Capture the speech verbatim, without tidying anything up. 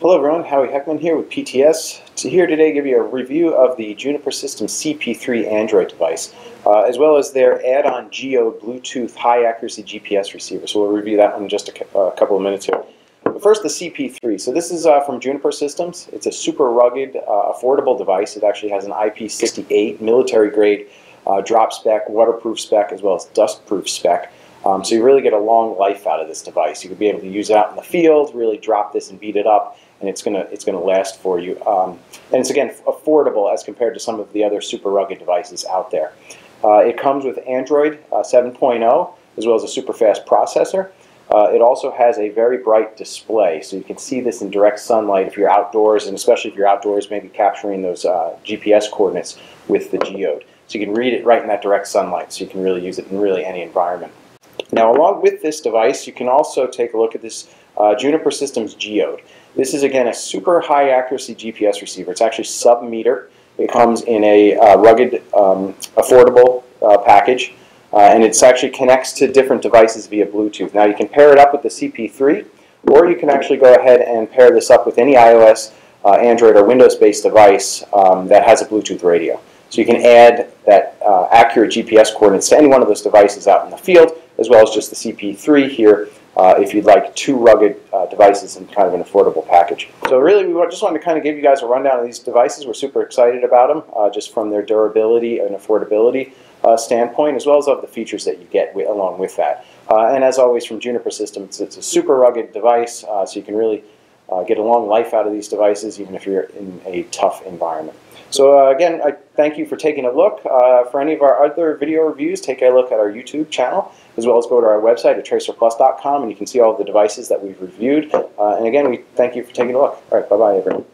Hello everyone, Howie Heckman here with P T S. To here today give you a review of the Juniper Systems C P three Android device, uh, as well as their add-on Geode Bluetooth high-accuracy G P S receiver. So we'll review that one in just a uh, couple of minutes here. But first, the C P three. So this is uh, from Juniper Systems. It's a super rugged, uh, affordable device. It actually has an I P sixty-eight military-grade uh, drop spec, waterproof spec, as well as dustproof spec. Um, so you really get a long life out of this device. You could be able to use it out in the field, really drop this and beat it up, and it's gonna it's gonna last for you. Um, and it's again affordable as compared to some of the other super rugged devices out there. Uh, it comes with Android uh, seven point oh as well as a super fast processor. Uh, it also has a very bright display, so you can see this in direct sunlight if you're outdoors, and especially if you're outdoors, maybe capturing those uh, G P S coordinates with the Geode. So you can read it right in that direct sunlight, so you can really use it in really any environment. Now, along with this device, you can also take a look at this uh, Juniper Systems Geode. This is, again, a super high-accuracy G P S receiver. It's actually sub-meter. It comes in a uh, rugged, um, affordable uh, package, uh, and it actually connects to different devices via Bluetooth. Now, you can pair it up with the C P three, or you can actually go ahead and pair this up with any iOS, uh, Android, or Windows-based device um, that has a Bluetooth radio. So you can add that uh, accurate G P S coordinates to any one of those devices out in the field, as well as just the C P three here, uh, if you'd like two rugged uh, devices in kind of an affordable package. So really, we just wanted to kind of give you guys a rundown of these devices. We're super excited about them, uh, just from their durability and affordability uh, standpoint, as well as of the features that you get along with that. Uh, and as always, from Juniper Systems, it's a super rugged device, uh, so you can really uh, get a long life out of these devices, even if you're in a tough environment. So uh, again, I thank you for taking a look. Uh, for any of our other video reviews, take a look at our YouTube channel, as well as go to our website at tracer plus dot com, and you can see all of the devices that we've reviewed. Uh, and again, we thank you for taking a look. All right, bye-bye, everyone.